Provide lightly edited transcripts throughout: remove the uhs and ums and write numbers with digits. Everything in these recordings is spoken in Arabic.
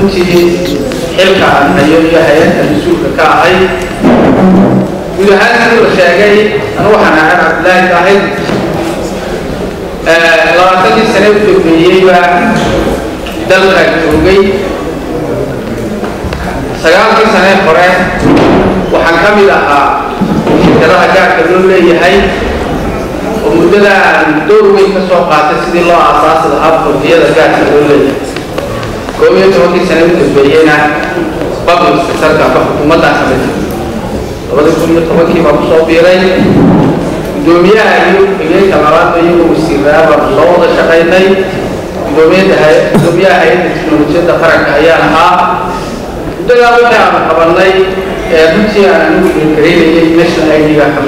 runtii xilkaan ayuu yahay rasuulka ka ahay gudahaan uu sheegay anuu waxaan ahaa Cabdulaahi ahayd labaatan sano uu joogay dalka joogay sagaalkii sano hore waxaan ka mid ahaa shirkadaha gaarka loo leeyahay oo muddadaan door weyn ka soo qaatay sidii loo aasaasi lahaa qofiyada gaarka loo leeyahay كوميت وقت سنة تبينا بقول سرقة بحكم الله سبحانه وتعالى كوميت وقت بمشوا بيرين دوميا أيو إليه تمرات أيو وسيرة بمشوا شقيتين دوميا هاي دوميا هاي تكنولوجيا تفرق أيامها دلوقتي أنا خبرنا يدوتي أنا نقول كريم يجي نشل أيدي كامل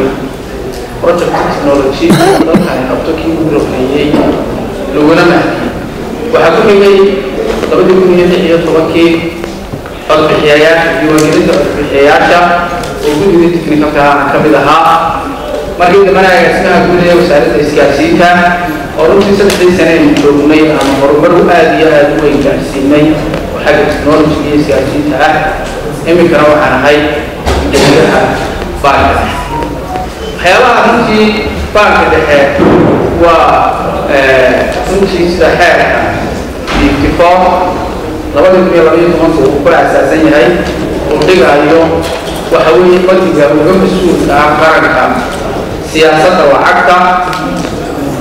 وتبقى تكنولوجيا تطلع أنا أبتكي بروحي لو أنا مهتم وحكمي طبعاً كل هذه الطرقات طرق الحياة يواجهون طرق الحياة وجود التكنيك كاملها مريض منا يسمع كل يوم سالفة سياسية أو في سنة سنين يومين أو مربوط آدية أدوية جالسين وحاجة تكنولوجيا سياسية إما كانوا عن هاي جميلها بعد خيالها نجي بعد الحياة و نجي سحاها اتفاق لابد من يراجعون منصوب كل أساسين هاي وطبعا اليوم وحوي قلبي وهم السوق عقارك سياسة وعقدة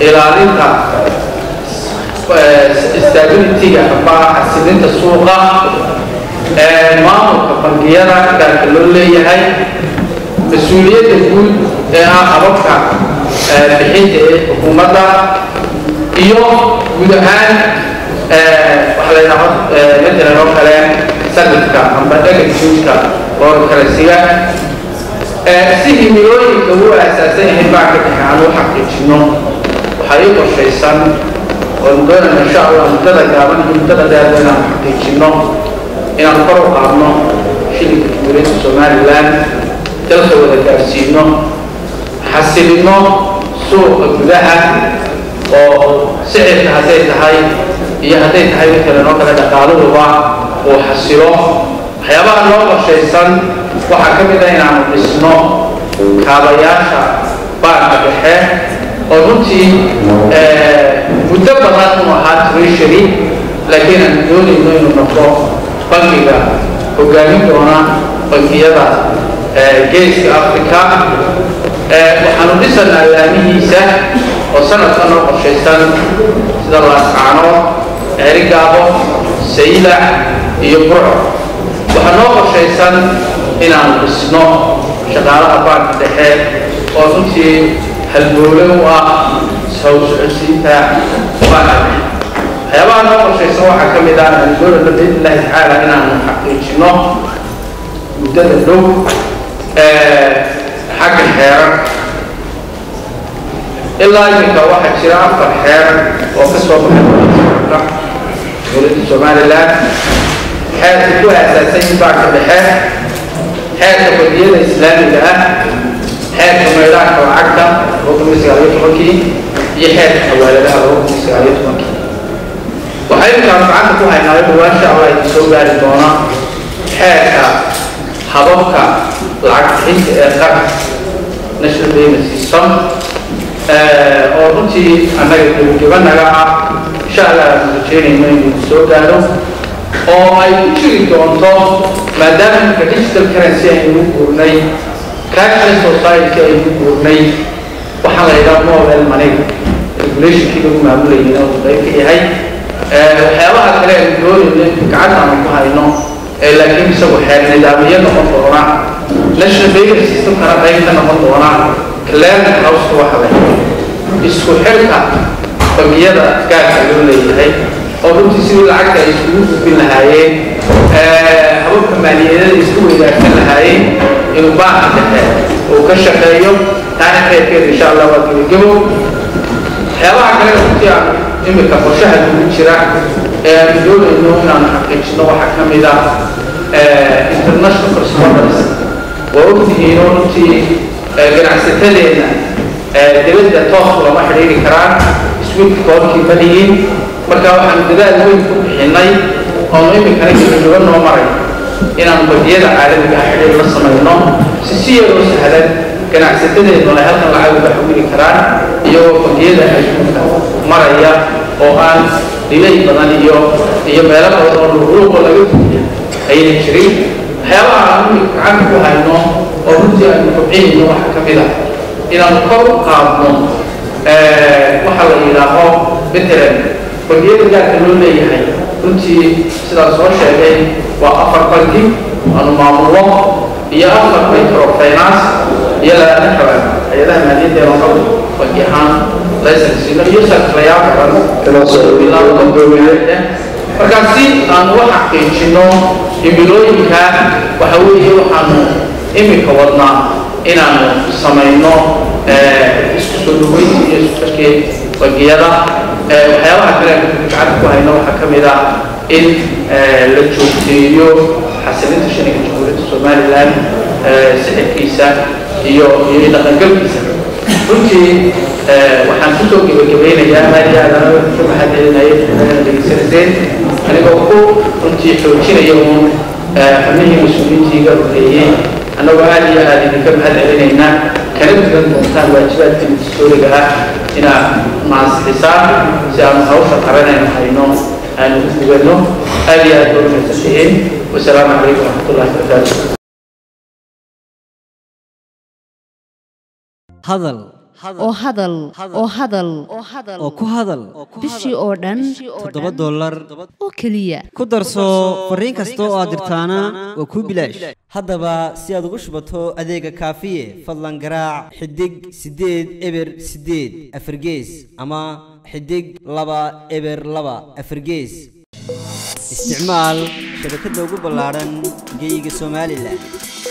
إلى رينها استability أربعة حسنين السوق ما ممكن غيره كل اللي هاي مسؤولية تقول أربعة بحيث حكومة اليوم ودهان وحلينا مثلا نوع كلام سلبك عم بدك تشوفك ورد كلاسية سه مليون هو أساسا هم بعد كانوا حقيقة شنو وحقيقة شيسان وندور إن شاء الله نتلا جابن نتلا جابنا حقيقة شنو إن الفرق عنا شيء كبير سمعنا الآن تلصق الكاسينو حسينو سوق جدها وسعر هذه هاي يهديت هاي مثل نوع كذا قالوا بعض وحسروا حيابا نوع الشيطان وحكمنا عن الإسلام كابياشا بعد بحه ونتي متبقى نوعات ريشري لكن الدول إنه نقطة بقية وقامين دونا بقية جيش أفريقيا وحنودسنا الأمين سه وصلت نوع الشيطان سيد الله سبحانه عرقابه سيلة يبرع وحنوغ الشيسان إنا نقصنا شغالة أبعد الدحيل وصلتي هالبولو وصوص عسيتا وبعد حيوان نوغ الشيسان وحكم إذا نقول بإذن الله تعالى إنا نحقيقنا مدد اللوم حق الحيرة إلا إنك واحد شراء فالحيرة وقصوى بحيرة ولد جمال الله حياة كلها أساسية بعد الحياة حياة الدين الإسلامي لها حياة ميراك وعكة وقم سيارات مكي هي حياة حوالي لها وقم سيارات مكي وحياة عندك واحد نعيب واشع وعيد سوبة للدونة حياة حبابك العكة حيث إرقاك نشر بين السيسان أردتي أن أجيب النجاح شغلة مجتمعين من السودان أو أي شيء تونتو ما دام كديجيتال كرنسي يمكنني كاشل سوسايتي يمكنني وحلا إذا ما هو المناي ليش كده معمولين أو ذلك هاي حيوان كلام يقول إن كعادة مقهينا لكن بسبب حالنا دامية نقطة ليش نبيع السيستم كرابينا نقطة كلام الأوسط واحد يسوي حركة فميدا كاش يقول لي هاي أو بتسوي العكس يسوي في النهاية هروب كمالية يسوي إذا في النهاية إنه بعد وكشف اليوم تعرف كيف إن شاء الله بتجيبه هلا كنا نتيا إما كفشة من شراء بدون إنه نحقق شنو حكم إذا international performance ووقتي نونتي جناستلنا دلدة تاخر ما حرير كران سويت كاركي فليين مركب عن دلدة وين كل حناي ومن كان يجب أن نمر إلى مقدية العالم كأحد النص من النوم سيسير وسهلت كان عسدنا إنه لا يخلق العالم بحول الكرام يو مقدية العالم مريا وآن ليه بدن يو ميلاد ورروق ولا يفهم أي شيء هلا عم يعرفوا هالنوع ورجع المتابعين إنه حكمله إلى مقر قابلون وحول إلى هو مثلاً مقدية العالم ليه هاي runtii sidaas soo sheegay waa afar qalbi aan maamulo iyo afar microfinance iyo laadan xabaal ayadaha maaliyadeed oo qabo wajihan laysansiga iyo sarfayaan kana soo bilaabo doonayda markaasi aan wax xaqiijino imilooyinka waxa weeye waxaan imika wadnaa inaan samayno isku soo dhaweynta iyo shaqada wajiyada waxyaabaha kale ku hayno waxa kamid ah in la joogteeyo xasilinta shirkadda dowladda Soomaaliland sicirkiisa iyo dhaqangalkiisa runtii waxaan ku soo gabagabeynayaa maadaama ku mahadcelinaayo dhalinyarada anigoo ku runtii xoojinayo amniga mas'uuliyadda ruuxeeyay annagu aad iyo aad idinka mahadcelinaynaa kana duwan doontaan waajibaadka dastuuriga ah ina maasxisaan si aan hawsha qaranayno hayno aan u gudano aliya doonta saxiin wasalaamu alaykum wa rahmatullahi wa barakatuh hadal oo hadal oo hadal oo ku hadal bishii oo dhan $7 oo kaliya ku darso fariin kasta oo aad dirtaana waa ku bilaash haddaba si aad ugu shubato adeega kaafiye fadlan garaac xidig 8 eber 8 afargees ama xidig 2 eber 2 afargees isticmaal shirkadda ugu ballaaran geyga Soomaaliland